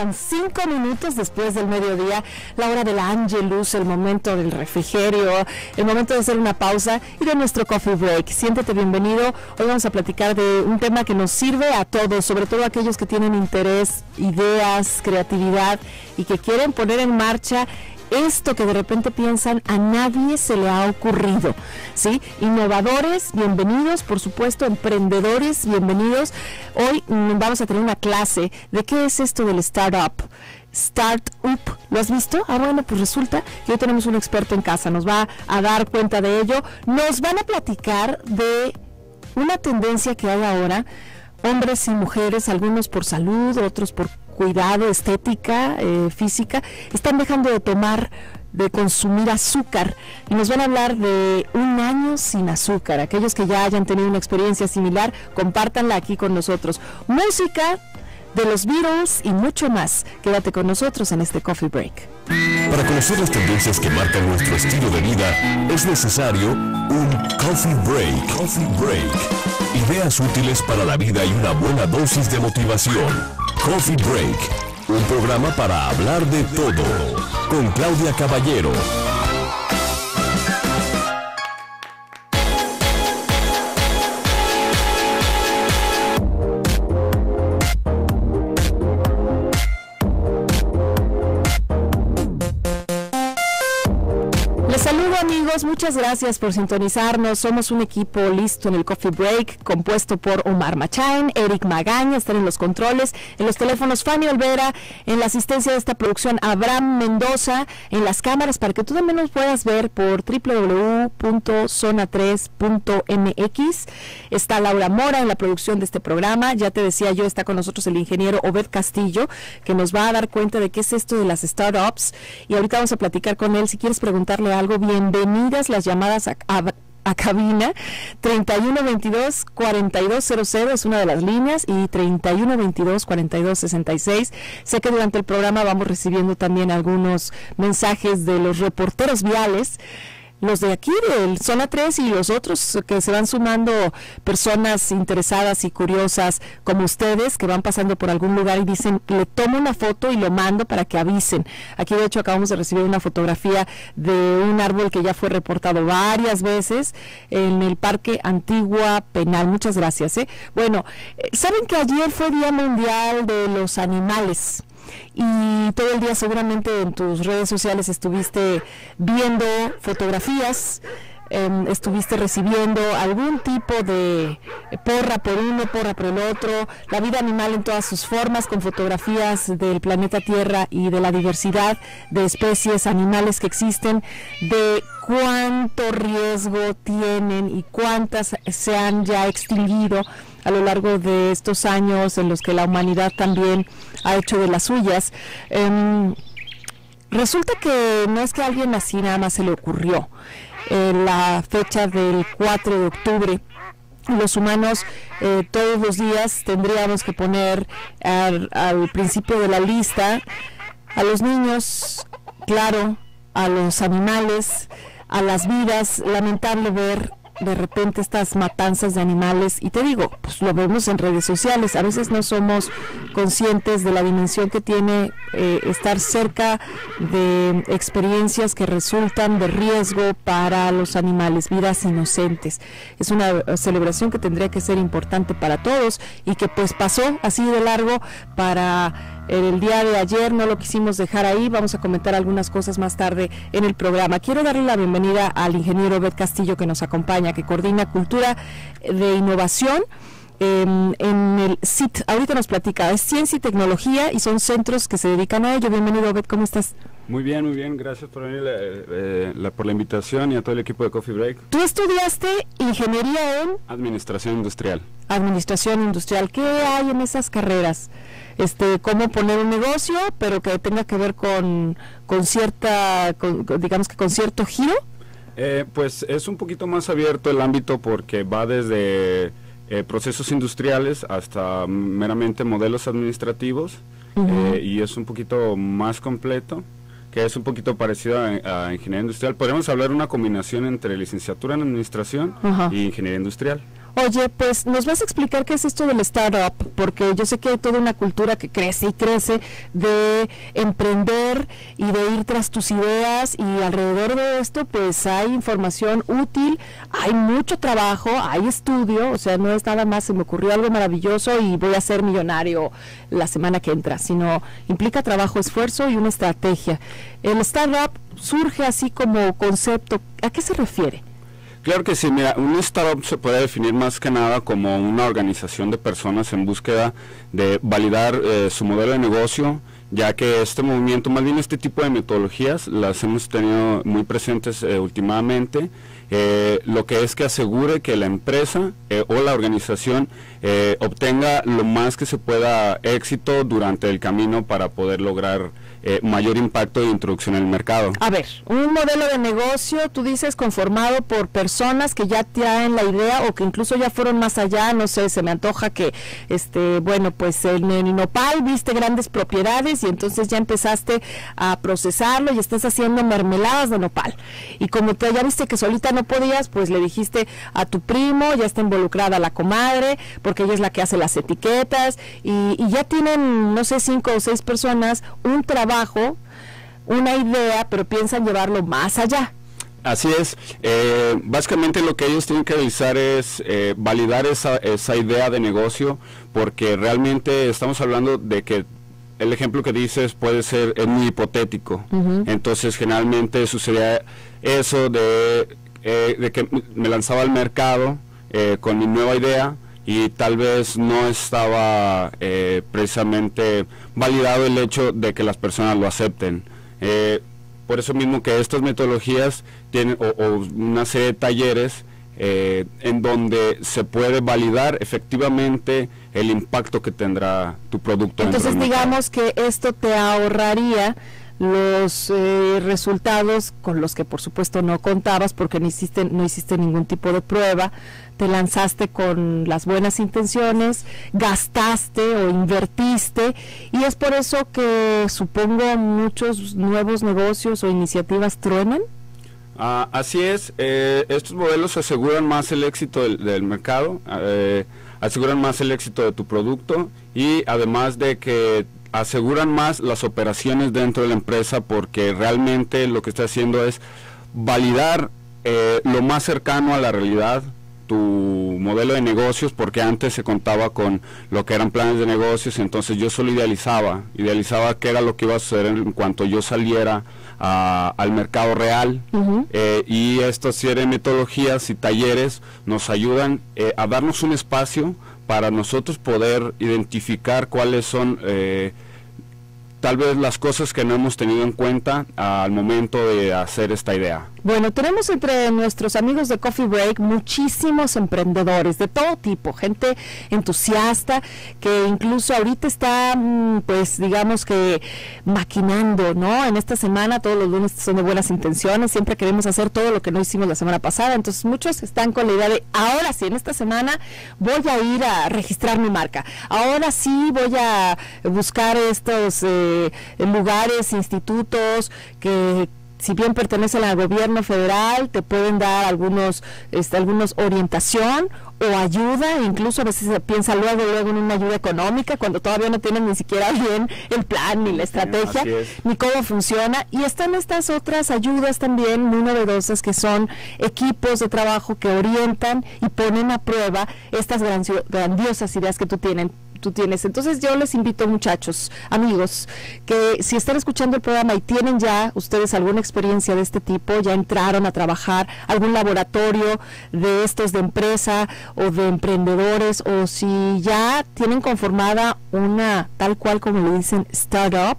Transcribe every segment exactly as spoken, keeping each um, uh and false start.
pasan cinco minutos después del mediodía, la hora de la Angelus, el momento del refrigerio, el momento de hacer una pausa y de nuestro Coffee Break. Siéntete bienvenido. Hoy vamos a platicar de un tema que nos sirve a todos, sobre todo a aquellos que tienen interés, ideas, creatividad y que quieren poner en marcha esto que de repente piensan a nadie se le ha ocurrido, ¿sí? Innovadores, bienvenidos, por supuesto, emprendedores, bienvenidos. Hoy vamos a tener una clase de qué es esto del startup. Start Up, ¿lo has visto? Ah, bueno, pues resulta que hoy tenemos un experto en casa, nos va a dar cuenta de ello. Nos van a platicar de una tendencia que hay ahora, hombres y mujeres, algunos por salud, otros por cuidado, estética, eh, física, están dejando de tomar, de consumir azúcar, y nos van a hablar de un año sin azúcar. Aquellos que ya hayan tenido una experiencia similar, compártanla aquí con nosotros. Música de los Beatles y mucho más. Quédate con nosotros en este Coffee Break. Para conocer las tendencias que marcan nuestro estilo de vida, es necesario un Coffee Break. Coffee Break. Ideas útiles para la vida y una buena dosis de motivación. Coffee Break, un programa para hablar de todo, con Claudia Caballero. Amigos, muchas gracias por sintonizarnos. Somos un equipo listo en el Coffee Break, compuesto por Omar Machain, Eric Magaña, están en los controles, en los teléfonos Fanny Olvera, en la asistencia de esta producción Abraham Mendoza, en las cámaras para que tú también nos puedas ver por doble u doble u doble u punto zona tres punto m x. Está Laura Mora en la producción de este programa. Ya te decía yo, está con nosotros el ingeniero Obed Castillo, que nos va a dar cuenta de qué es esto de las startups, y ahorita vamos a platicar con él. Si quieres preguntarle algo, bien bienvenidas las llamadas a, a, a cabina. Treinta y uno veintidós cuarenta y dos cero cero es una de las líneas, y treinta y uno veintidós cuarenta y dos sesenta y seis. Sé que durante el programa vamos recibiendo también algunos mensajes de los reporteros viales, los de aquí del Zona tres y los otros que se van sumando, personas interesadas y curiosas como ustedes que van pasando por algún lugar y dicen, le tomo una foto y lo mando para que avisen. Aquí de hecho acabamos de recibir una fotografía de un árbol que ya fue reportado varias veces en el Parque Antigua Penal. Muchas gracias, ¿eh? Bueno, saben que ayer fue Día Mundial de los Animales. Y todo el día seguramente en tus redes sociales estuviste viendo fotografías, eh, estuviste recibiendo algún tipo de porra por uno, porra por el otro, la vida animal en todas sus formas, con fotografías del planeta Tierra y de la diversidad de especies animales que existen, de cuánto riesgo tienen y cuántas se han ya extinguido a lo largo de estos años en los que la humanidad también ha hecho de las suyas. Eh, resulta que no es que a alguien así nada más se le ocurrió. En la fecha del cuatro de octubre, los humanos eh, todos los días tendríamos que poner al, al principio de la lista a los niños, claro, a los animales, a las vidas. Lamentable ver de repente estas matanzas de animales, y te digo, pues lo vemos en redes sociales, a veces no somos conscientes de la dimensión que tiene eh, estar cerca de experiencias que resultan de riesgo para los animales, vidas inocentes. Es una celebración que tendría que ser importante para todos, y que pues pasó así de largo para el día de ayer. No lo quisimos dejar ahí, vamos a comentar algunas cosas más tarde en el programa. Quiero darle la bienvenida al ingeniero Obed Castillo, que nos acompaña, que coordina Cultura de Innovación en, en el C I T. Ahorita nos platica, es Ciencia y Tecnología, y son centros que se dedican a ello. Bienvenido, Obed, ¿cómo estás? Muy bien, muy bien, gracias por venir, eh, eh, la, por la invitación, y a todo el equipo de Coffee Break. Tú estudiaste Ingeniería en... Administración Industrial. Administración Industrial. ¿Qué hay en esas carreras? Este, cómo poner un negocio, pero que tenga que ver con, con cierta, con, digamos que con cierto giro. Eh, pues es un poquito más abierto el ámbito, porque va desde eh, procesos industriales hasta meramente modelos administrativos. Uh-huh. eh, y es un poquito más completo, que es un poquito parecido a, a ingeniería industrial. Podríamos hablar de una combinación entre licenciatura en administración, uh-huh, y ingeniería industrial. Oye, pues nos vas a explicar qué es esto del startup, porque yo sé que hay toda una cultura que crece y crece de emprender y de ir tras tus ideas, y alrededor de esto pues hay información útil, hay mucho trabajo, hay estudio, o sea, no es nada más se me ocurrió algo maravilloso y voy a ser millonario la semana que entra, sino implica trabajo, esfuerzo y una estrategia. El startup surge así como concepto, ¿a qué se refiere? Claro que sí, mira, un startup se puede definir más que nada como una organización de personas en búsqueda de validar eh, su modelo de negocio, ya que este movimiento, más bien este tipo de metodologías, las hemos tenido muy presentes eh, últimamente, eh, lo que es que asegure que la empresa eh, o la organización eh, obtenga lo más que se pueda éxito durante el camino para poder lograr Eh, mayor impacto de introducción al mercado. A ver, un modelo de negocio, tú dices, conformado por personas que ya traen la idea o que incluso ya fueron más allá, no sé, se me antoja que, este, bueno, pues en, en nopal viste grandes propiedades y entonces ya empezaste a procesarlo y estás haciendo mermeladas de nopal. Y como te, ya viste que solita no podías, pues le dijiste a tu primo, ya está involucrada la comadre, porque ella es la que hace las etiquetas, y, y ya tienen, no sé, cinco o seis personas, un trabajo Trabajo, una idea, pero piensan llevarlo más allá. Así es, eh, básicamente lo que ellos tienen que revisar es eh, validar esa, esa idea de negocio, porque realmente estamos hablando de que el ejemplo que dices puede ser es muy hipotético, uh-huh. Entonces generalmente sucedía eso de, eh, de que me lanzaba al mercado eh, con mi nueva idea, y tal vez no estaba eh, precisamente validado el hecho de que las personas lo acepten. Eh, por eso mismo que estas metodologías tienen o, o una serie de talleres eh, en donde se puede validar efectivamente el impacto que tendrá tu producto. Entonces digamos que esto te ahorraría los eh, resultados con los que por supuesto no contabas porque no hiciste, no hiciste ningún tipo de prueba, te lanzaste con las buenas intenciones, gastaste o invertiste, y es por eso que supongo muchos nuevos negocios o iniciativas truenan. Ah, así es, eh, estos modelos aseguran más el éxito del, del mercado, eh, aseguran más el éxito de tu producto, y además de que aseguran más las operaciones dentro de la empresa, porque realmente lo que está haciendo es validar eh, lo más cercano a la realidad tu modelo de negocios, porque antes se contaba con lo que eran planes de negocios, entonces yo solo idealizaba, idealizaba qué era lo que iba a suceder en cuanto yo saliera a, al mercado real, uh-huh. eh, y esta serie de metodologías y talleres nos ayudan eh, a darnos un espacio para nosotros poder identificar cuáles son eh, tal vez las cosas que no hemos tenido en cuenta al momento de hacer esta idea. Bueno, tenemos entre nuestros amigos de Coffee Break muchísimos emprendedores de todo tipo, gente entusiasta que incluso ahorita está, pues digamos que maquinando, ¿no? En esta semana todos los lunes son de buenas intenciones, siempre queremos hacer todo lo que no hicimos la semana pasada, entonces muchos están con la idea de, ahora sí, en esta semana voy a ir a registrar mi marca, ahora sí voy a buscar estos Eh, lugares, institutos que si bien pertenecen al gobierno federal te pueden dar algunos este, algunos orientación o ayuda, incluso a veces se piensa luego luego en una ayuda económica cuando todavía no tienen ni siquiera bien el plan ni la estrategia, ni cómo funciona, y están estas otras ayudas también muy novedosas que son equipos de trabajo que orientan y ponen a prueba estas grandiosas ideas que tú tienes. Tú tienes. Entonces yo les invito, muchachos, amigos, que si están escuchando el programa y tienen ya ustedes alguna experiencia de este tipo, ya entraron a trabajar algún laboratorio de estos de empresa o de emprendedores, o si ya tienen conformada una, tal cual como le dicen, startup,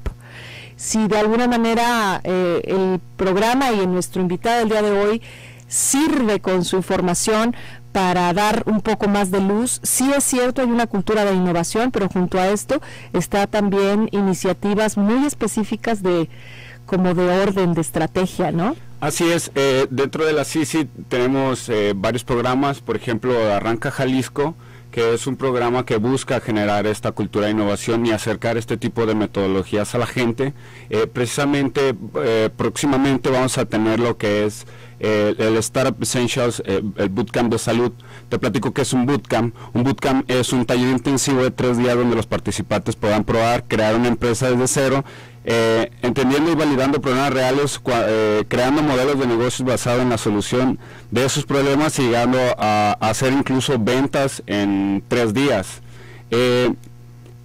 si de alguna manera eh, el programa y nuestro invitado del día de hoy sirve con su información para dar un poco más de luz. Sí es cierto, hay una cultura de innovación, pero junto a esto está también iniciativas muy específicas de como de orden, de estrategia, ¿no? Así es, eh, dentro de la C I C tenemos eh, varios programas, por ejemplo Arranca Jalisco, que es un programa que busca generar esta cultura de innovación y acercar este tipo de metodologías a la gente. Eh, precisamente, eh, próximamente vamos a tener lo que es eh, el Startup Essentials, eh, el Bootcamp de Salud. Te platico que es un bootcamp. Un bootcamp es un taller intensivo de tres días donde los participantes podrán probar, crear una empresa desde cero, eh, entendiendo y validando problemas reales, cua, eh, creando modelos de negocios basados en la solución de esos problemas y llegando a, a hacer incluso ventas en tres días. Eh,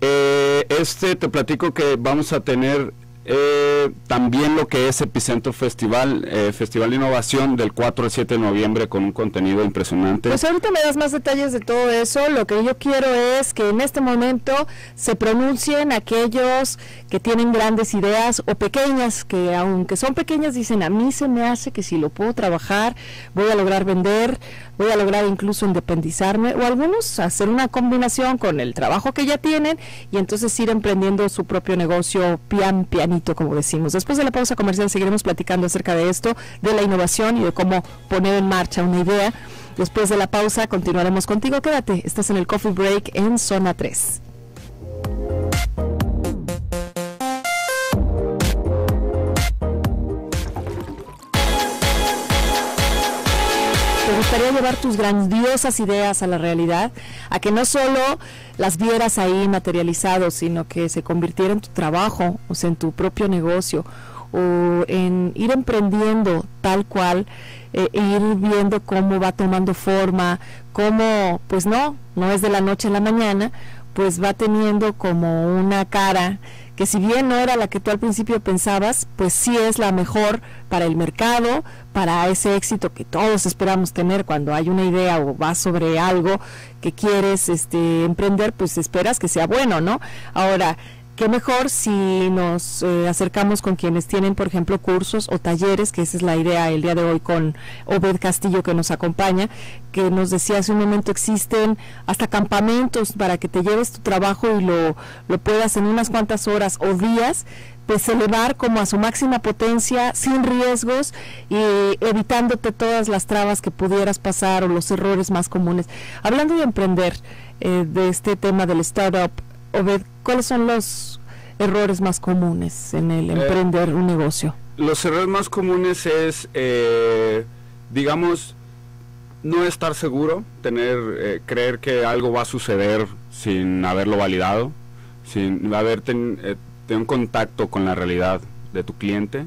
eh, este te platico que vamos a tener eh, también lo que es Epicentro Festival, eh, Festival de Innovación del cuatro al siete de noviembre con un contenido impresionante. Pues ahorita me das más detalles de todo eso. Lo que yo quiero es que en este momento se pronuncien aquellos que tienen grandes ideas o pequeñas, que aunque son pequeñas dicen, a mí se me hace que si lo puedo trabajar voy a lograr vender, voy a lograr incluso independizarme, o algunos hacer una combinación con el trabajo que ya tienen y entonces ir emprendiendo su propio negocio pian pianito, como decimos. Después de la pausa comercial seguiremos platicando acerca de esto, de la innovación y de cómo poner en marcha una idea. Después de la pausa continuaremos contigo, quédate, estás en el Coffee Break en Zona tres. ¿Te gustaría llevar tus grandiosas ideas a la realidad? A que no solo las vieras ahí materializados, sino que se convirtiera en tu trabajo, o sea, en tu propio negocio, o en ir emprendiendo tal cual, eh, e ir viendo cómo va tomando forma, cómo, pues no, no es de la noche a la mañana, pues va teniendo como una cara que si bien no era la que tú al principio pensabas, pues sí es la mejor para el mercado, para ese éxito que todos esperamos tener cuando hay una idea o vas sobre algo que quieres este, emprender, pues esperas que sea bueno, ¿no? Ahora, qué mejor si nos eh, acercamos con quienes tienen, por ejemplo, cursos o talleres, que esa es la idea el día de hoy con Obed Castillo, que nos acompaña, que nos decía hace un momento, existen hasta campamentos para que te lleves tu trabajo y lo, lo puedas en unas cuantas horas o días, pues elevar como a su máxima potencia, sin riesgos y evitándote todas las trabas que pudieras pasar o los errores más comunes. Hablando de emprender, eh, de este tema del startup, Obed, ¿cuáles son los errores más comunes en el emprender eh, un negocio? Los errores más comunes es, eh, digamos, no estar seguro, tener, eh, creer que algo va a suceder sin haberlo validado, sin haber ten, eh, ten contacto con la realidad de tu cliente,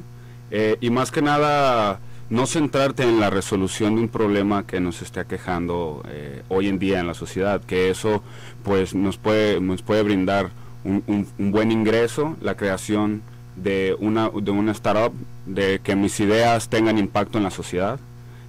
eh, y más que nada no centrarte en la resolución de un problema que nos esté aquejando eh, hoy en día en la sociedad, que eso pues nos puede, nos puede brindar un, un, un buen ingreso, la creación de una, de una startup, de que mis ideas tengan impacto en la sociedad,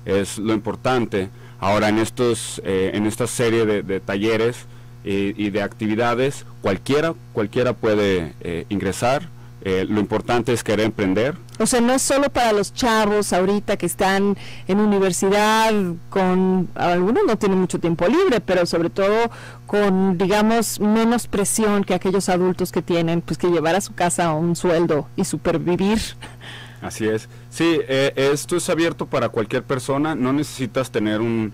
es lo importante. Ahora en, estos, eh, en esta serie de, de talleres y, y de actividades, cualquiera, cualquiera puede eh, ingresar. Eh, lo importante es querer emprender. O sea, no es solo para los chavos ahorita que están en universidad, con algunos no tienen mucho tiempo libre, pero sobre todo con, digamos, menos presión que aquellos adultos que tienen, pues que llevar a su casa un sueldo y supervivir. Así es. Sí, eh, esto es abierto para cualquier persona, no necesitas tener un,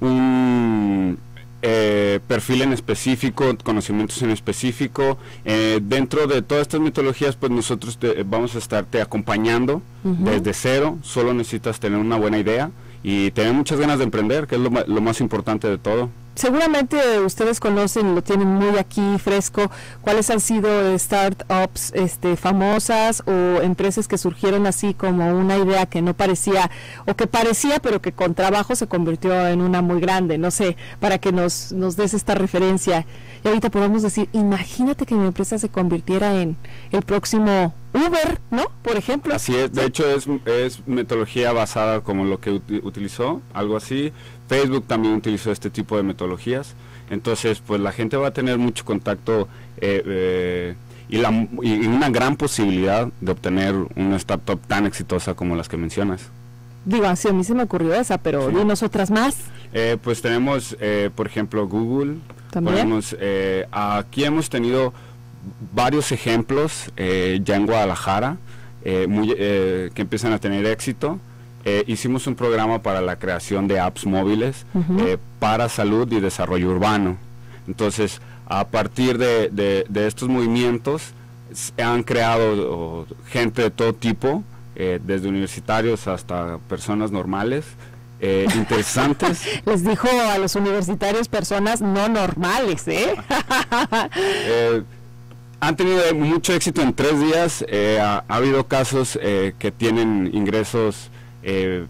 un Eh, perfil en específico, conocimientos en específico. Eh, dentro de todas estas metodologías, pues nosotros te, vamos a estarte acompañando uh-huh. desde cero. Solo necesitas tener una buena idea y tener muchas ganas de emprender, que es lo, lo más importante de todo. Seguramente ustedes conocen, lo tienen muy aquí fresco, cuáles han sido startups este, famosas o empresas que surgieron así como una idea que no parecía, o que parecía pero que con trabajo se convirtió en una muy grande, no sé, para que nos, nos des esta referencia. Y ahorita podemos decir, imagínate que mi empresa se convirtiera en el próximo Uber, ¿no? Por ejemplo. Así es, de hecho es, es metodología basada como lo que utilizó, algo así. Facebook también utilizó este tipo de metodologías, entonces pues la gente va a tener mucho contacto eh, eh, y, la, y una gran posibilidad de obtener una startup tan exitosa como las que mencionas. Digo, así a mí se me ocurrió esa, pero sí. Dinos otras más. Eh, pues tenemos, eh, por ejemplo, Google. También. Ponemos, eh, aquí hemos tenido varios ejemplos eh, ya en Guadalajara eh, muy, eh, que empiezan a tener éxito. Eh, hicimos un programa para la creación de apps móviles uh-huh. eh, para salud y desarrollo urbano. Entonces, a partir de, de, de estos movimientos, han creado gente de todo tipo, eh, desde universitarios hasta personas normales, eh, interesantes. Les dijo a los universitarios personas no normales, ¿eh? eh Han tenido mucho éxito en tres días, eh, ha, ha habido casos eh, que tienen ingresos eh,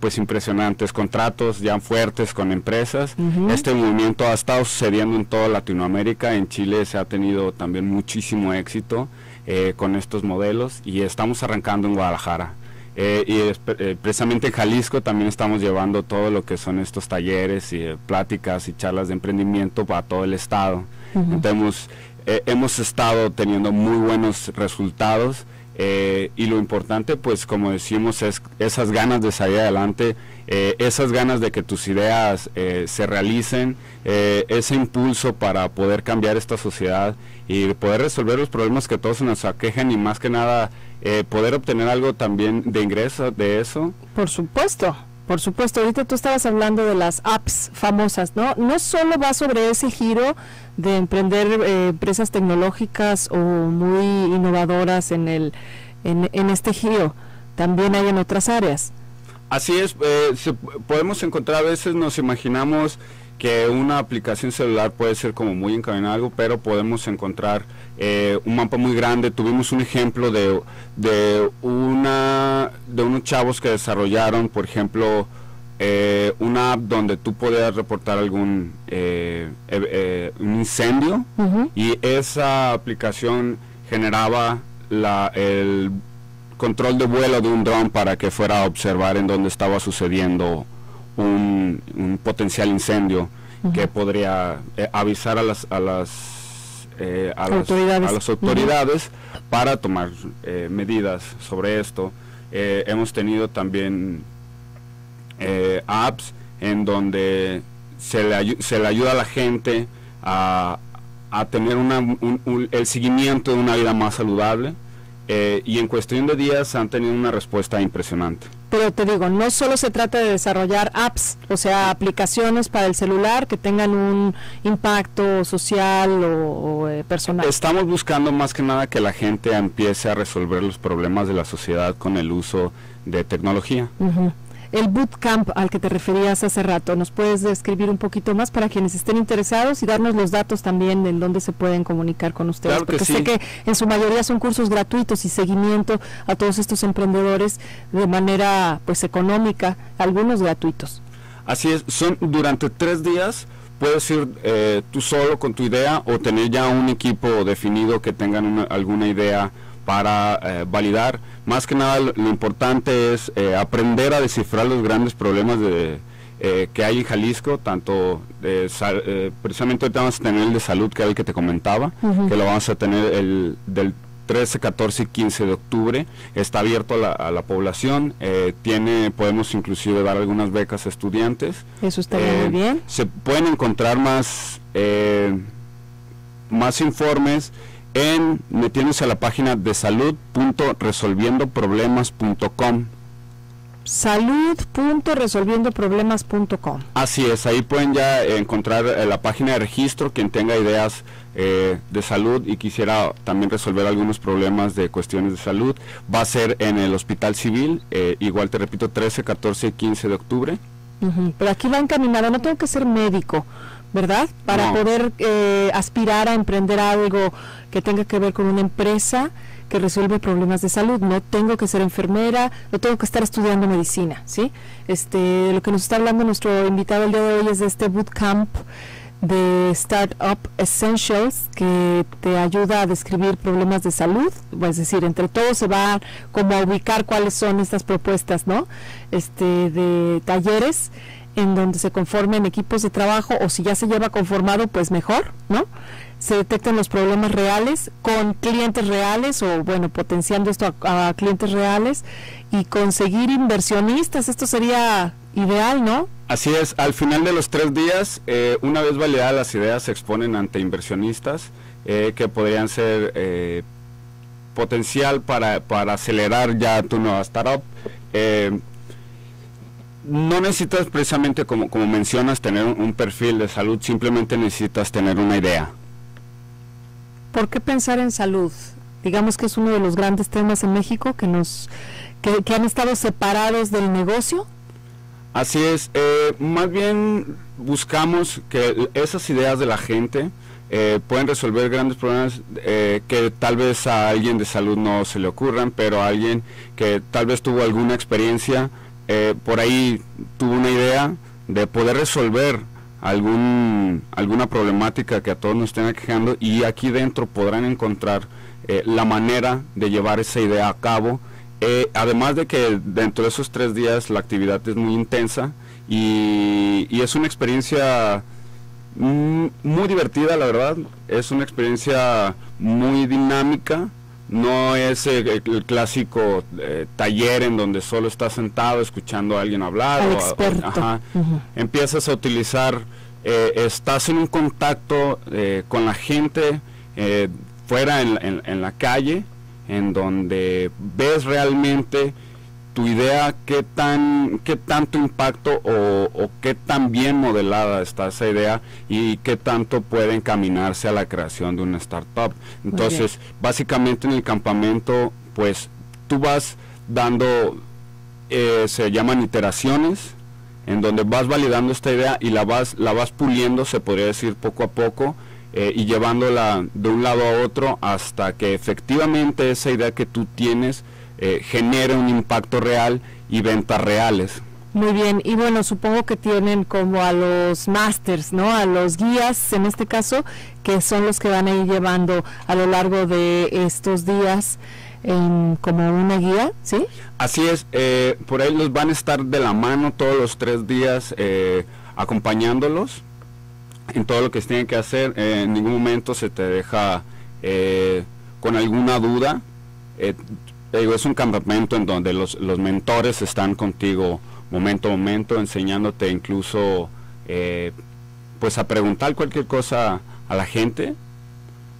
pues impresionantes, contratos ya fuertes con empresas. Uh-huh. Este movimiento ha estado sucediendo en toda Latinoamérica, en Chile se ha tenido también muchísimo éxito eh, con estos modelos y estamos arrancando en Guadalajara. Eh, y es, eh, precisamente en Jalisco también estamos llevando todo lo que son estos talleres y eh, pláticas y charlas de emprendimiento para todo el estado. Uh-huh. Entonces, Eh, hemos estado teniendo muy buenos resultados eh, y lo importante, pues como decimos, es esas ganas de salir adelante, eh, esas ganas de que tus ideas eh, se realicen, eh, ese impulso para poder cambiar esta sociedad y poder resolver los problemas que todos nos aquejan y más que nada eh, poder obtener algo también de ingreso de eso. Por supuesto. Por supuesto, ahorita tú estabas hablando de las apps famosas, ¿no? No solo va sobre ese giro de emprender eh, empresas tecnológicas o muy innovadoras en, el, en, en este giro, también hay en otras áreas. Así es, eh, se, podemos encontrar, a veces nos imaginamos que una aplicación celular puede ser como muy encaminada a algo, pero podemos encontrar eh, un mapa muy grande. Tuvimos un ejemplo de, de, una, de unos chavos que desarrollaron, por ejemplo, eh, una app donde tú podías reportar algún eh, eh, eh, un incendio. Uh-huh. Y esa aplicación generaba la, el control de vuelo de un dron para que fuera a observar en dónde estaba sucediendo Un, un potencial incendio. Uh-huh. Que podría eh, avisar a las a las, eh, a, autoridades. Las, a las autoridades. Uh-huh. Para tomar eh, medidas sobre esto. Eh, hemos tenido también eh, apps en donde se le, se le ayuda a la gente a, a tener una, un, un, el seguimiento de una vida más saludable. Eh, y en cuestión de días han tenido una respuesta impresionante. Pero te digo, no solo se trata de desarrollar apps, o sea, aplicaciones para el celular que tengan un impacto social o, o eh, personal. Estamos buscando más que nada que la gente empiece a resolver los problemas de la sociedad con el uso de tecnología. Uh-huh. El bootcamp al que te referías hace rato, ¿nos puedes describir un poquito más para quienes estén interesados y darnos los datos también en dónde se pueden comunicar con ustedes? Claro que porque sí. Sé que en su mayoría son cursos gratuitos y seguimiento a todos estos emprendedores de manera pues económica, algunos gratuitos. Así es, son durante tres días, puedes ir eh, tú solo con tu idea o tener ya un equipo definido que tengan una, alguna idea para eh, validar. Más que nada lo, lo importante es eh, aprender a descifrar los grandes problemas de, eh, que hay en Jalisco, tanto eh, sal, eh, precisamente ahorita vamos a tener el de salud, que era el que te comentaba. Uh-huh. Que lo vamos a tener el del trece, catorce y quince de octubre, está abierto a la, a la población, eh, tiene, podemos inclusive dar algunas becas a estudiantes. Eso está eh, muy bien. Se pueden encontrar más, eh, más informes en metiéndose a la página de salud punto resolviendo problemas punto com. salud punto resolviendo problemas punto com. Así es, ahí pueden ya encontrar eh, la página de registro, quien tenga ideas eh, de salud y quisiera también resolver algunos problemas de cuestiones de salud. Va a ser en el Hospital Civil, eh, igual te repito, trece, catorce y quince de octubre. Uh-huh. Pero aquí va encaminado, no tengo que ser médico, ¿verdad? Para no. poder eh, aspirar a emprender algo que tenga que ver con una empresa que resuelve problemas de salud. No tengo que ser enfermera, no tengo que estar estudiando medicina, ¿sí? Este, lo que nos está hablando nuestro invitado el día de hoy es de este bootcamp de Startup Essentials que te ayuda a describir problemas de salud, es decir, entre todos se va como a ubicar cuáles son estas propuestas, ¿no? Este, de talleres en donde se conformen equipos de trabajo o si ya se lleva conformado, pues mejor, ¿no? Se detectan los problemas reales con clientes reales o, bueno, potenciando esto a, a clientes reales y conseguir inversionistas, esto sería ideal, ¿no? Así es, al final de los tres días, eh, una vez validadas las ideas, se exponen ante inversionistas eh, que podrían ser eh, potencial para, para acelerar ya tu nueva startup. Eh, No necesitas precisamente, como, como mencionas, tener un, un perfil de salud, simplemente necesitas tener una idea. ¿Por qué pensar en salud? Digamos que es uno de los grandes temas en México que, nos, que, que han estado separados del negocio. Así es, eh, más bien buscamos que esas ideas de la gente eh, pueden resolver grandes problemas eh, que tal vez a alguien de salud no se le ocurran, pero a alguien que tal vez tuvo alguna experiencia, eh, por ahí tuvo una idea de poder resolver algún, alguna problemática que a todos nos estén aquejando, y aquí dentro podrán encontrar eh, la manera de llevar esa idea a cabo. Eh, además de que dentro de esos tres días la actividad es muy intensa y, y es una experiencia muy divertida, la verdad. Es una experiencia muy dinámica, no es el, el clásico eh, taller en donde solo estás sentado escuchando a alguien hablar. Al experto. O, ajá, uh-huh. Empiezas a utilizar, eh, estás en un contacto eh, con la gente eh, fuera en, en, en la calle, en donde ves realmente tu idea, qué tan qué tanto impacto o, o qué tan bien modelada está esa idea y qué tanto puede encaminarse a la creación de una startup. Entonces, básicamente en el campamento, pues tú vas dando, eh, se llaman iteraciones, en donde vas validando esta idea y la vas, la vas puliendo, se podría decir, poco a poco, Eh, y llevándola de un lado a otro hasta que efectivamente esa idea que tú tienes eh, genere un impacto real y ventas reales. Muy bien, y bueno, supongo que tienen como a los másters, ¿no? A los guías, en este caso, que son los que van a ir llevando a lo largo de estos días eh, como una guía, ¿sí? Así es, eh, por ahí los van a estar de la mano todos los tres días eh, acompañándolos en todo lo que tienen que hacer. Eh, en ningún momento se te deja eh, con alguna duda. Eh, es un campamento en donde los, los mentores están contigo momento a momento, enseñándote incluso eh, pues a preguntar cualquier cosa a la gente.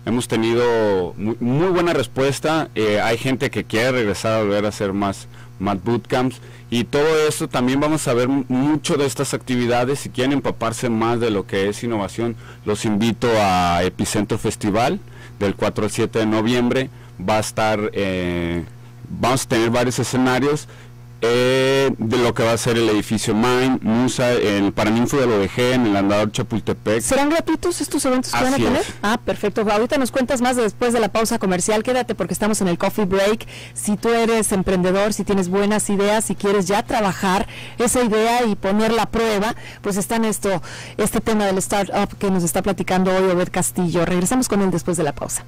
Hemos tenido muy, muy buena respuesta. Eh, hay gente que quiere regresar a volver a hacer más, más bootcamps. Y todo esto también vamos a ver mucho de estas actividades. Si quieren empaparse más de lo que es innovación, los invito a Epicentro Festival del cuatro al siete de noviembre. Va a estar, eh, vamos a tener varios escenarios eh, de lo que va a ser el edificio Mine, Musa, el Paraninfo de Lodejé, en el Andador Chapultepec. ¿Serán gratuitos estos eventos que van a tener? Ah, perfecto. Ahorita nos cuentas más después de la pausa comercial. Quédate porque estamos en el Coffee Break. Si tú eres emprendedor, si tienes buenas ideas, si quieres ya trabajar esa idea y ponerla a prueba, pues está en esto, este tema del startup que nos está platicando hoy Obed Castillo. Regresamos con él después de la pausa.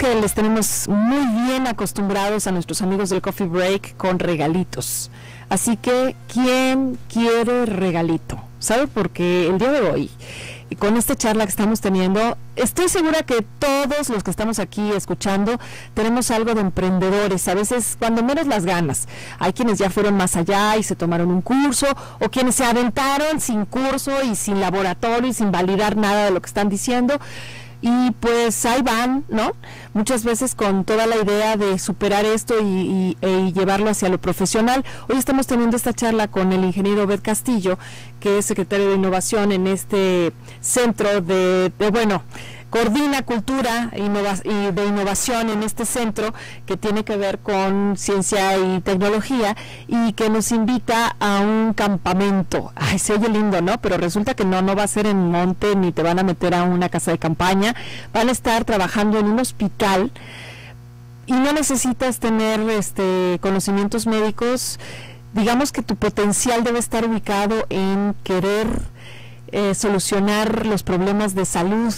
Que les tenemos muy bien acostumbrados a nuestros amigos del Coffee Break con regalitos. Así que, ¿quién quiere regalito? ¿Sabe? Porque el día de hoy, con esta charla que estamos teniendo, estoy segura que todos los que estamos aquí escuchando tenemos algo de emprendedores, a veces cuando menos las ganas. Hay quienes ya fueron más allá y se tomaron un curso, o quienes se aventaron sin curso y sin laboratorio y sin validar nada de lo que están diciendo. Y pues ahí van, ¿no? Muchas veces con toda la idea de superar esto y, y, y llevarlo hacia lo profesional. Hoy estamos teniendo esta charla con el ingeniero Obed Castillo, que es secretario de Innovación en este centro de, de bueno, coordina cultura innova, y de innovación en este centro que tiene que ver con ciencia y tecnología y que nos invita a un campamento. Ay, se oye lindo, ¿no? Pero resulta que no, no va a ser en monte ni te van a meter a una casa de campaña. Van a estar trabajando en un hospital y no necesitas tener este conocimientos médicos. Digamos que tu potencial debe estar ubicado en querer eh, solucionar los problemas de salud,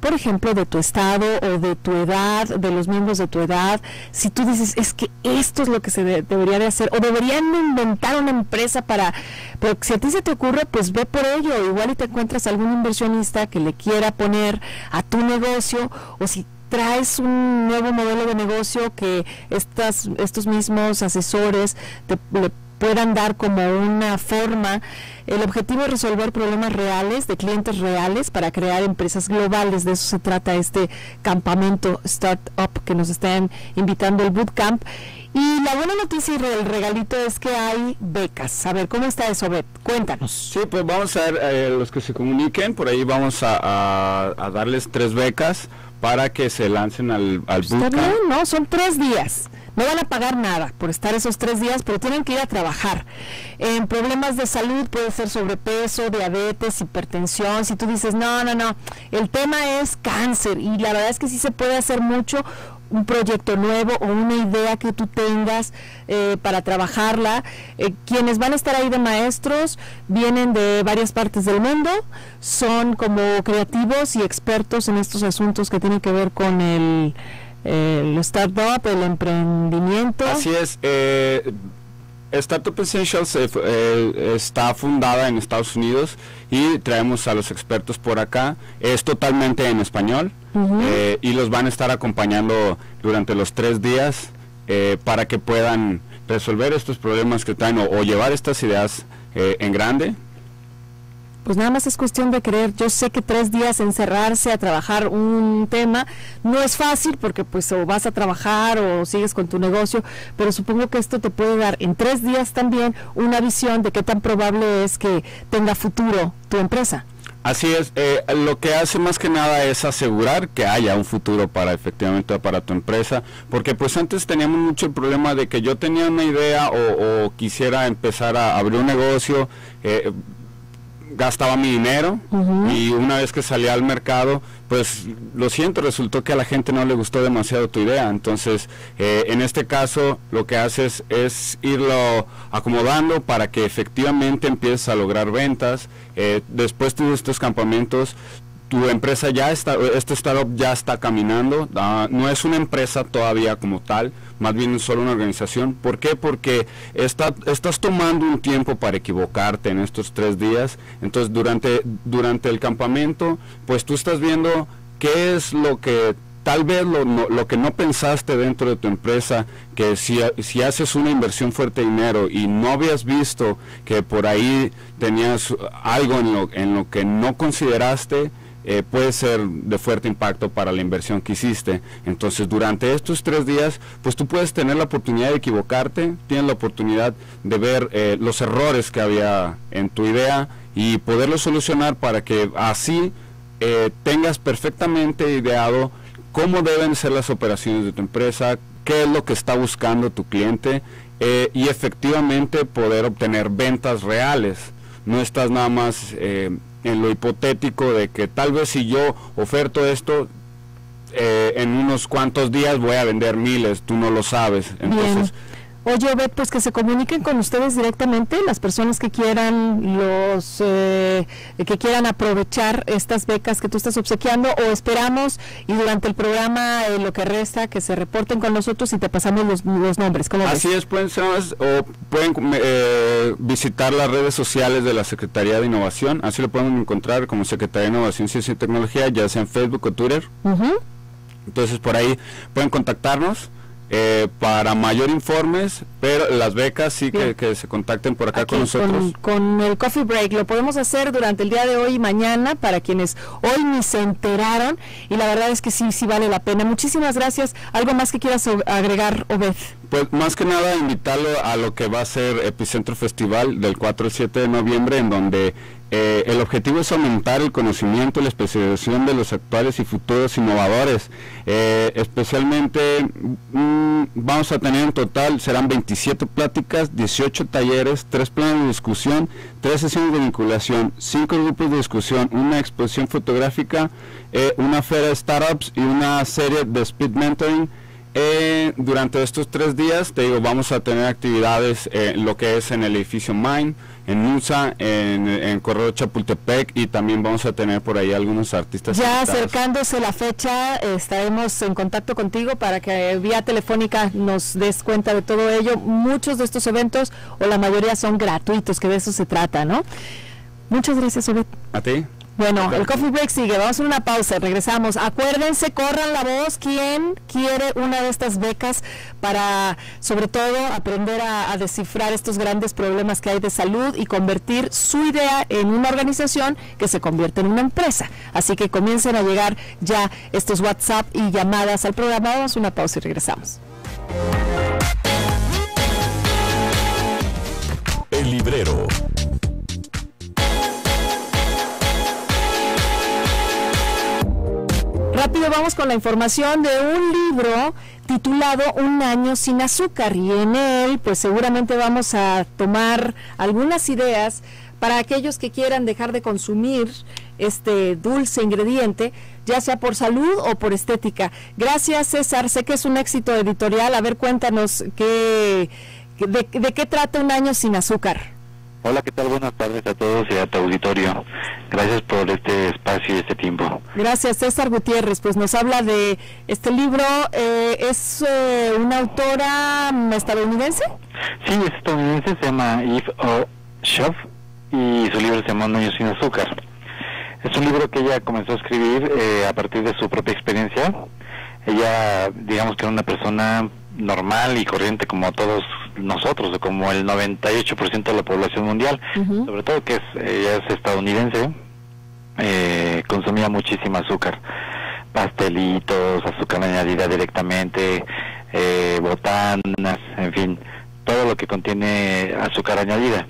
por ejemplo, de tu estado o de tu edad, de los miembros de tu edad. Si tú dices, es que esto es lo que se de, debería de hacer, o deberían inventar una empresa para... Pero si a ti se te ocurre, pues ve por ello. Igual y te encuentras algún inversionista que le quiera poner a tu negocio, o si traes un nuevo modelo de negocio que estas, estos mismos asesores te, le puedan dar como una forma. El objetivo es resolver problemas reales de clientes reales para crear empresas globales. De eso se trata este campamento Start Up que nos están invitando, el Bootcamp. Y la buena noticia y el regalito es que hay becas. A ver, ¿cómo está eso, Obed? Cuéntanos. Sí, pues vamos a ver, eh, los que se comuniquen, por ahí vamos a, a, a darles tres becas para que se lancen al, al bootcamp. Está bien, ¿no? Son tres días. No van a pagar nada por estar esos tres días, pero tienen que ir a trabajar. En problemas de salud puede ser sobrepeso, diabetes, hipertensión. Si tú dices, no, no, no, el tema es cáncer, y la verdad es que sí se puede hacer mucho. Un proyecto nuevo o una idea que tú tengas eh, para trabajarla. Eh, quienes van a estar ahí de maestros vienen de varias partes del mundo, son como creativos y expertos en estos asuntos que tienen que ver con el, el startup, el emprendimiento. Así es, eh, Startup Essentials eh, eh, está fundada en Estados Unidos y traemos a los expertos por acá. Es totalmente en español. Uh-huh. eh, y los van a estar acompañando durante los tres días eh, para que puedan resolver estos problemas que traen o, o llevar estas ideas eh, en grande. Pues nada más es cuestión de creer. Yo sé que tres días encerrarse a trabajar un tema no es fácil, porque pues o vas a trabajar o sigues con tu negocio, pero supongo que esto te puede dar en tres días también una visión de qué tan probable es que tenga futuro tu empresa. Así es, eh, lo que hace más que nada es asegurar que haya un futuro para efectivamente para tu empresa, porque pues antes teníamos mucho el problema de que yo tenía una idea o, o quisiera empezar a abrir un negocio, eh, gastaba mi dinero, uh-huh, y una vez que salía al mercado, pues lo siento, resultó que a la gente no le gustó demasiado tu idea. Entonces, eh, en este caso, lo que haces es irlo acomodando para que efectivamente empieces a lograr ventas. Eh, después de estos campamentos, tu empresa ya está, este startup ya está caminando. Uh, no es una empresa todavía como tal, más bien es solo una organización. ¿Por qué? Porque está, estás tomando un tiempo para equivocarte en estos tres días. Entonces, durante, durante el campamento, pues tú estás viendo qué es lo que tal vez lo, no, lo que no pensaste dentro de tu empresa, que si, si haces una inversión fuerte de dinero y no habías visto que por ahí tenías algo en lo, en lo que no consideraste, Eh, puede ser de fuerte impacto para la inversión que hiciste. Entonces, durante estos tres días, pues tú puedes tener la oportunidad de equivocarte, tienes la oportunidad de ver eh, los errores que había en tu idea y poderlos solucionar para que así eh, tengas perfectamente ideado cómo deben ser las operaciones de tu empresa, qué es lo que está buscando tu cliente eh, y efectivamente poder obtener ventas reales. No estás nada más Eh, en lo hipotético de que tal vez si yo oferto esto, eh, en unos cuantos días voy a vender miles, tú no lo sabes. Entonces, bien. Oye, Obed, pues que se comuniquen con ustedes directamente, las personas que quieran los eh, que quieran aprovechar estas becas que tú estás obsequiando, o esperamos y durante el programa, eh, lo que resta, que se reporten con nosotros y te pasamos los, los nombres. ¿Cómo ves? Así es, pueden, o pueden eh, visitar las redes sociales de la Secretaría de Innovación, así lo pueden encontrar como Secretaría de Innovación, Ciencia y Tecnología, ya sea en Facebook o Twitter. Uh-huh. Entonces por ahí pueden contactarnos. Eh, para mayor informes, pero las becas sí que, que se contacten por acá aquí, con nosotros. Con, con el Coffee Break, lo podemos hacer durante el día de hoy y mañana, para quienes hoy ni se enteraron, y la verdad es que sí, sí vale la pena. Muchísimas gracias. ¿Algo más que quieras agregar, Obed? Pues más que nada invitarlo a lo que va a ser Epicentro Festival del cuatro al siete de noviembre, en donde eh, el objetivo es aumentar el conocimiento y la especialización de los actuales y futuros innovadores. Eh, especialmente mmm, vamos a tener en total, serán veintisiete pláticas, dieciocho talleres, tres planes de discusión, tres sesiones de vinculación, cinco grupos de discusión, una exposición fotográfica, eh, una feria de startups y una serie de speed mentoring. Eh, durante estos tres días, te digo, vamos a tener actividades en eh, lo que es en el edificio Mine, en Nusa, en, en Correo Chapultepec, y también vamos a tener por ahí algunos artistas ya invitados. Acercándose la fecha, eh, estaremos en contacto contigo para que eh, vía telefónica nos des cuenta de todo ello. Muchos de estos eventos, o la mayoría, son gratuitos, que de eso se trata, ¿no? Muchas gracias, Obed. A ti. Bueno, el Coffee Break sigue, vamos a una pausa, regresamos. Acuérdense, corran la voz, ¿quién quiere una de estas becas para, sobre todo, aprender a, a descifrar estos grandes problemas que hay de salud y convertir su idea en una organización que se convierta en una empresa? Así que comiencen a llegar ya estos WhatsApp y llamadas al programa. Vamos a una pausa y regresamos. El librero. Rápido vamos con la información de un libro titulado Un año sin azúcar, y en él pues seguramente vamos a tomar algunas ideas para aquellos que quieran dejar de consumir este dulce ingrediente, ya sea por salud o por estética. Gracias, César, sé que es un éxito editorial. A ver, cuéntanos qué, de, de qué trata Un año sin azúcar. Hola, ¿qué tal? Buenas tardes a todos y a tu auditorio. Gracias por este espacio y este tiempo. Gracias, César Gutiérrez. Pues nos habla de este libro. Eh, ¿Es eh, una autora estadounidense? Sí, es estadounidense, se llama Eve O. Schoff y su libro se llama Un año sin azúcar. Es un libro que ella comenzó a escribir eh, a partir de su propia experiencia. Ella, digamos que era una persona normal y corriente como todos nosotros, como el noventa y ocho por ciento de la población mundial, uh-huh. sobre todo que es, ella es estadounidense, eh, consumía muchísimo azúcar, pastelitos, azúcar añadida directamente, eh, botanas, en fin, todo lo que contiene azúcar añadida.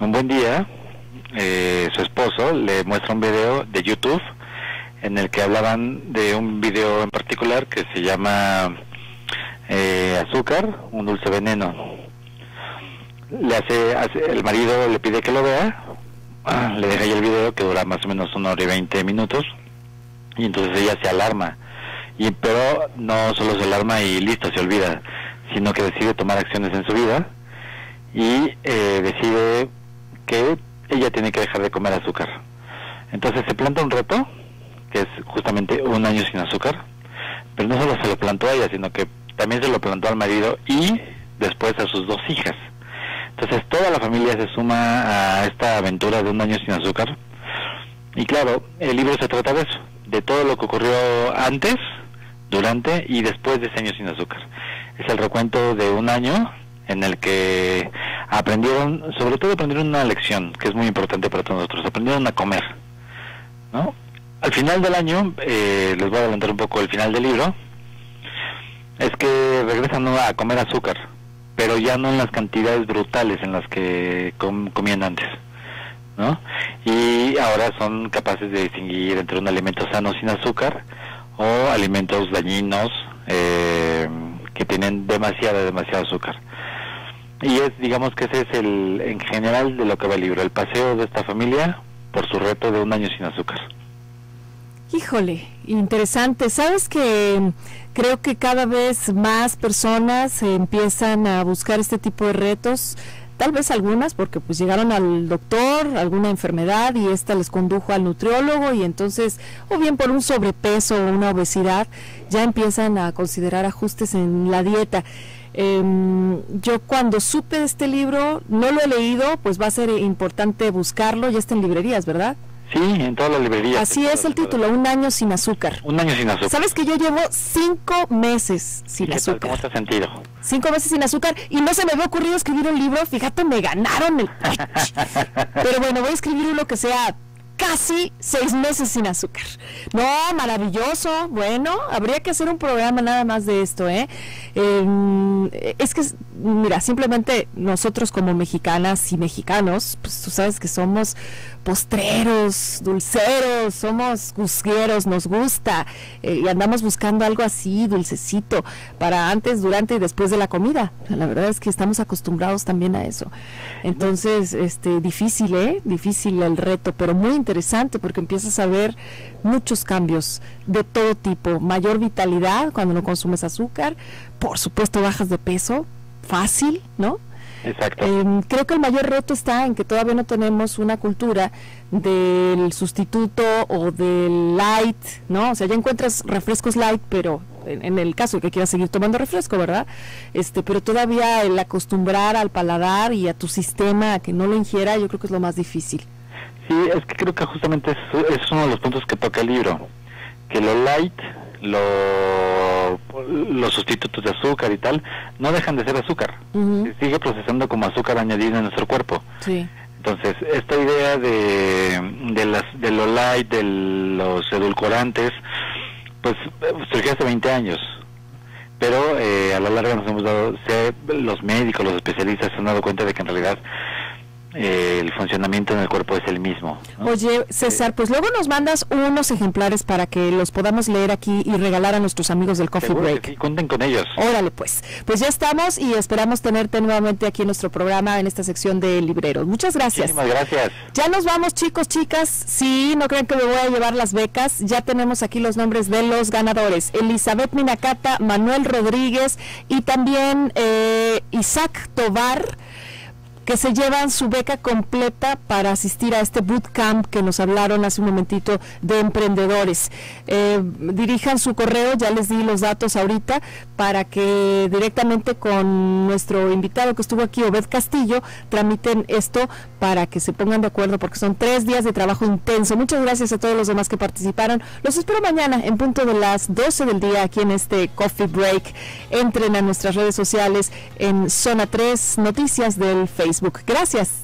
Un buen día, eh, su esposo le muestra un video de YouTube en el que hablaban de un video en particular que se llama... Eh, azúcar, un dulce veneno. Le hace, hace, el marido le pide que lo vea, ah, le deja ahí el video que dura más o menos una hora y veinte minutos, y entonces ella se alarma, y pero no solo se alarma y listo, se olvida, sino que decide tomar acciones en su vida, y eh, decide que ella tiene que dejar de comer azúcar. Entonces se planta un reto, que es justamente un año sin azúcar, pero no solo se lo plantó a ella, sino que también se lo plantó al marido y después a sus dos hijas. Entonces toda la familia se suma a esta aventura de un año sin azúcar. Y claro, el libro se trata de eso, de todo lo que ocurrió antes, durante y después de ese año sin azúcar. Es el recuento de un año en el que aprendieron, sobre todo aprendieron una lección que es muy importante para todos nosotros, aprendieron a comer, ¿no? Al final del año, eh, les voy a adelantar un poco el final del libro, es que regresan a comer azúcar, pero ya no en las cantidades brutales en las que com comían antes, ¿no? Y ahora son capaces de distinguir entre un alimento sano sin azúcar o alimentos dañinos eh, que tienen demasiada, demasiado azúcar. Y es, digamos que ese es el, en general, de lo que va el libro, el paseo de esta familia por su reto de un año sin azúcar. Híjole, interesante. ¿Sabes que creo que cada vez más personas empiezan a buscar este tipo de retos? Tal vez algunas porque pues llegaron al doctor, alguna enfermedad, y esta les condujo al nutriólogo, y entonces, o bien por un sobrepeso o una obesidad, ya empiezan a considerar ajustes en la dieta. Eh, yo cuando supe de este libro, no lo he leído, pues va a ser importante buscarlo, ya está en librerías, ¿verdad? Sí, en todas las librerías. Así es el título, Un año sin azúcar. Un año sin azúcar. Sabes que yo llevo cinco meses sin azúcar. ¿Cómo te has sentido? Cinco meses sin azúcar y no se me había ocurrido escribir un libro. Fíjate, me ganaron el pitch. Pero bueno, voy a escribir uno que sea casi seis meses sin azúcar. No, maravilloso. Bueno, habría que hacer un programa nada más de esto, ¿eh? Eh, es que, mira, simplemente nosotros como mexicanas y mexicanos, pues tú sabes que somos postreros, dulceros, somos gusgueros, nos gusta, eh, y andamos buscando algo así, dulcecito, para antes, durante y después de la comida. La verdad es que estamos acostumbrados también a eso. Entonces, este, difícil, ¿eh? Difícil el reto, pero muy interesante porque empiezas a ver muchos cambios de todo tipo, mayor vitalidad cuando no consumes azúcar, por supuesto bajas de peso, fácil, ¿no? Exacto. Eh, creo que el mayor reto está en que todavía no tenemos una cultura del sustituto o del light, ¿no? O sea, ya encuentras refrescos light, pero en, en el caso de que quieras seguir tomando refresco, ¿verdad? Este, pero todavía el acostumbrar al paladar y a tu sistema a que no lo ingiera, yo creo que es lo más difícil. Sí, es que creo que justamente es, es uno de los puntos que toca el libro, que lo light, lo, los sustitutos de azúcar y tal, no dejan de ser azúcar, uh-huh. se sigue procesando como azúcar añadido en nuestro cuerpo. Sí. Entonces, esta idea de, de, las, de lo light, de los edulcorantes, pues surgió hace veinte años, pero eh, a la larga nos hemos dado, se, los médicos, los especialistas se han dado cuenta de que en realidad eh, el funcionamiento en el cuerpo es el mismo, ¿no? Oye, César, eh, pues luego nos mandas unos ejemplares para que los podamos leer aquí y regalar a nuestros amigos del Coffee Break. Sí, cuenten con ellos. Órale, pues. Pues ya estamos y esperamos tenerte nuevamente aquí en nuestro programa, en esta sección de libreros. Muchas gracias. Muchísimas gracias. Ya nos vamos, chicos, chicas. Sí, no crean que me voy a llevar las becas. Ya tenemos aquí los nombres de los ganadores. Elizabeth Minacata, Manuel Rodríguez y también eh, Isaac Tobar, que se llevan su beca completa para asistir a este bootcamp que nos hablaron hace un momentito de emprendedores. Eh, dirijan su correo, ya les di los datos ahorita, para que directamente con nuestro invitado que estuvo aquí, Obed Castillo, tramiten esto para que se pongan de acuerdo, porque son tres días de trabajo intenso. Muchas gracias a todos los demás que participaron. Los espero mañana en punto de las doce del día aquí en este Coffee Break. Entren a nuestras redes sociales en Zona tres Noticias del Facebook. Gracias.